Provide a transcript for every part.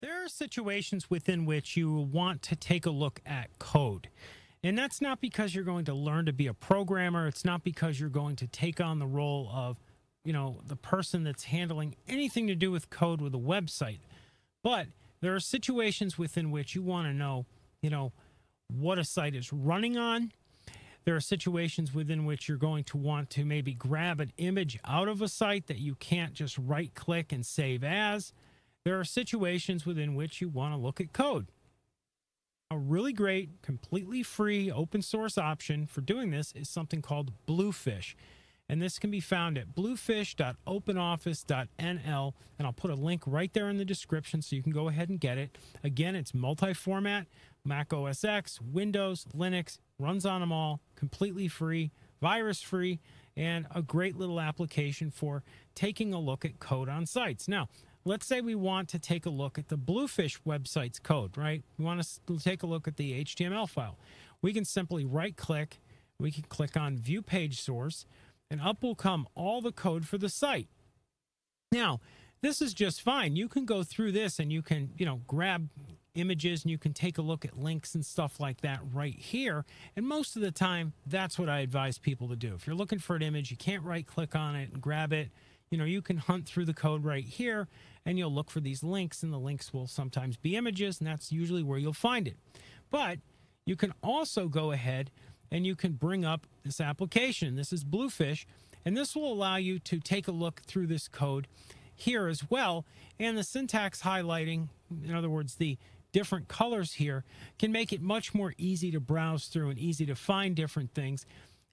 There are situations within which you want to take a look at code. And that's not because you're going to learn to be a programmer. It's not because you're going to take on the role of, you know, the person that's handling anything to do with code with a website. But there are situations within which you want to know, you know, what a site is running on. There are situations within which you're going to want to maybe grab an image out of a site that you can't just right click and save as. There are situations within which you want to look at code. A really great, completely free open source option for doing this is something called Bluefish. And this can be found at bluefish.openoffice.nl, and I'll put a link right there in the description so you can go ahead and get it. Again, it's multi-format, Mac OS X, Windows, Linux, runs on them all, completely free, virus-free, and a great little application for taking a look at code on sites. Now, let's say we want to take a look at the Bluefish website's code, right? We want to take a look at the HTML file. We can simply right-click, we can click on View Page Source, and up will come all the code for the site. Now, this is just fine. You can go through this and you can, you know, grab images and you can take a look at links and stuff like that right here. And most of the time, that's what I advise people to do. If you're looking for an image, you can't right-click on it and grab it. You know, you can hunt through the code right here and you'll look for these links, and the links will sometimes be images, and that's usually where you'll find it. But you can also go ahead and you can bring up this application. This is Bluefish, and this will allow you to take a look through this code here as well. And the syntax highlighting, in other words, the different colors here, can make it much more easy to browse through and easy to find different things.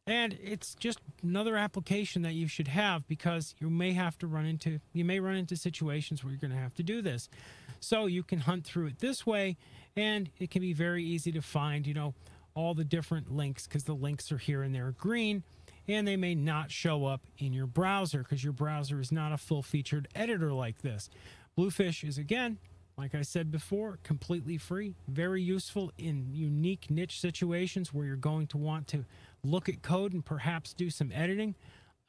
And it's just another application that you should have, because you may have to run into situations where you're going to have to do this. So you can hunt through it this way, and it can be very easy to find, you know, all the different links, because the links are here and they're green, and they may not show up in your browser because your browser is not a full-featured editor like this. Bluefish is, again, like I said before, completely free, very useful in unique niche situations where you're going to want to look at code and perhaps do some editing.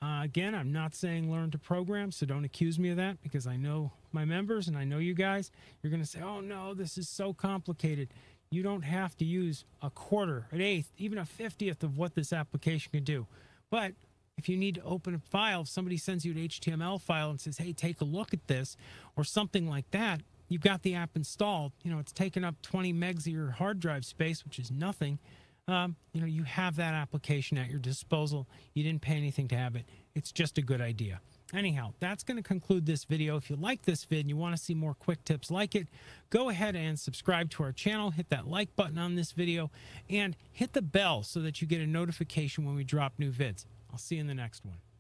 Again, I'm not saying learn to program, so don't accuse me of that, because I know my members and I know you guys. You're going to say, oh no, this is so complicated. You don't have to use a quarter, an eighth, even a 50th of what this application can do. But if you need to open a file, if somebody sends you an HTML file and says, hey, take a look at this, or something like that, you've got the app installed. You know, it's taken up 20 megs of your hard drive space, which is nothing. You know, you have that application at your disposal. You didn't pay anything to have it. It's just a good idea. Anyhow, that's going to conclude this video. If you like this vid and you want to see more quick tips like it, go ahead and subscribe to our channel. Hit that like button on this video and hit the bell so that you get a notification when we drop new vids. I'll see you in the next one.